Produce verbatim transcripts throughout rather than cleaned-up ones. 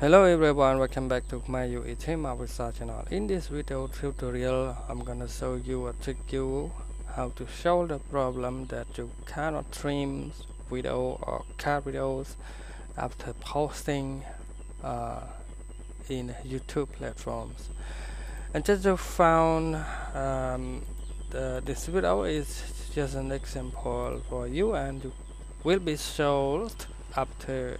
Hello everyone, welcome back to my U E Thema Wizard channel. In this video tutorial, I'm gonna show you a trick you how to solve the problem that you cannot trim video or cut videos after posting uh, in YouTube platforms. And just you found um, the, this video is just an example for you, and you will be solved after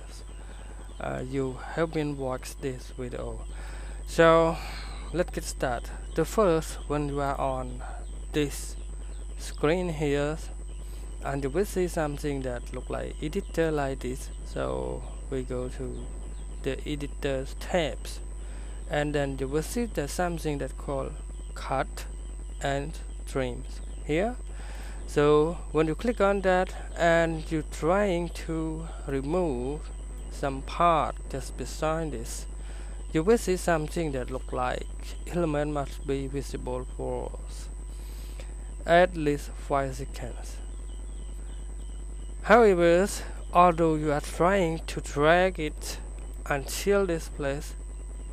Uh, you have been watched this video. So let's get started. The first, when you are on this screen here, and you will see something that look like editor like this. So we go to the editor tabs, and then you will see there's something that called cut and trims here. So when you click on that and you're trying to remove some part just beside this, you will see something that look like element must be visible for at least five seconds. However, although you are trying to drag it until this place,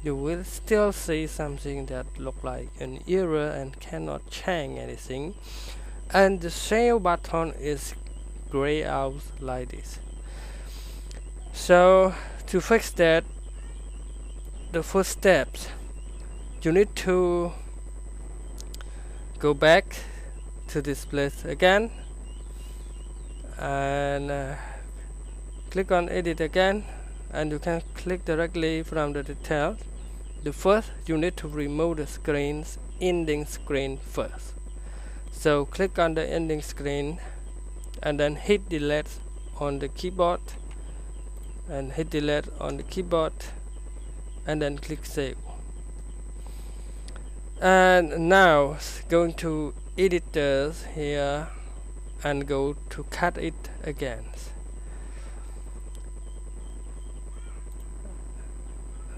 you will still see something that look like an error and cannot change anything, and the save button is grayed out like this. So to fix that, the first steps, you need to go back to this place again and uh, click on edit again, and you can click directly from the details. The first, you need to remove the screens, ending screen first. So click on the ending screen and then hit delete on the keyboard and hit delete on the keyboard and then click save. And now going to editors here and go to cut it again.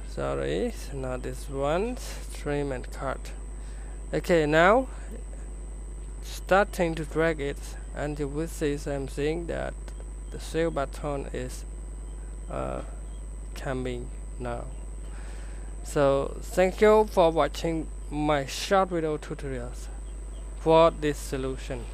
Sorry, not this one, trim and cut. Okay, now starting to drag it, and you will see something that the save button is Uh, coming now. So thank you for watching my short video tutorials for this solution.